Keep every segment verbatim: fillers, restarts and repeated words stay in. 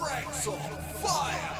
Frank's on fire!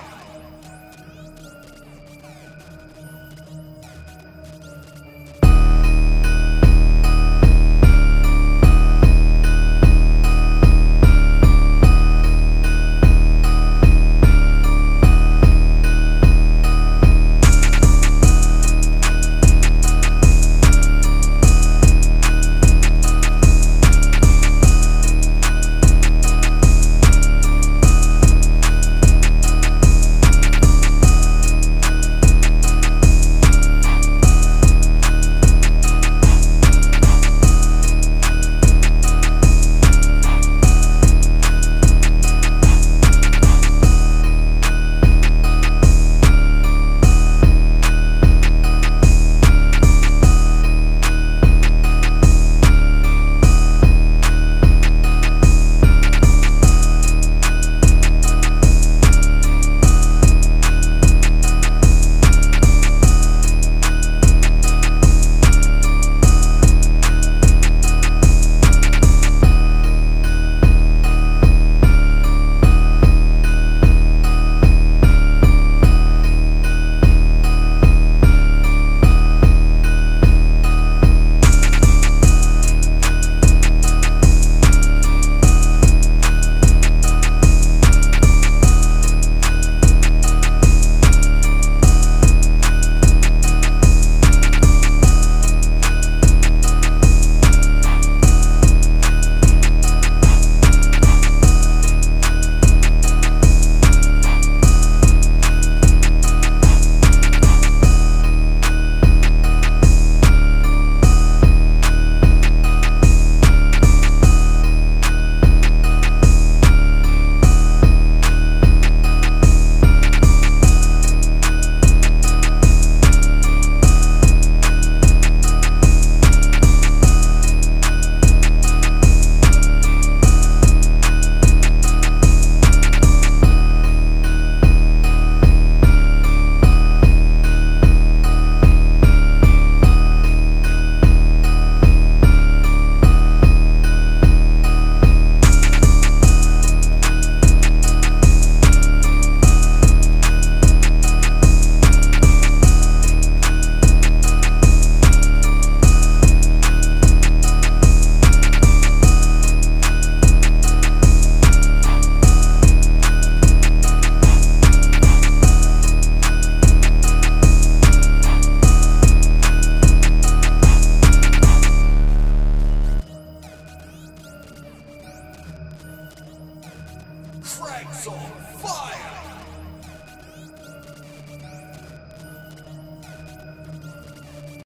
Frank's on fire!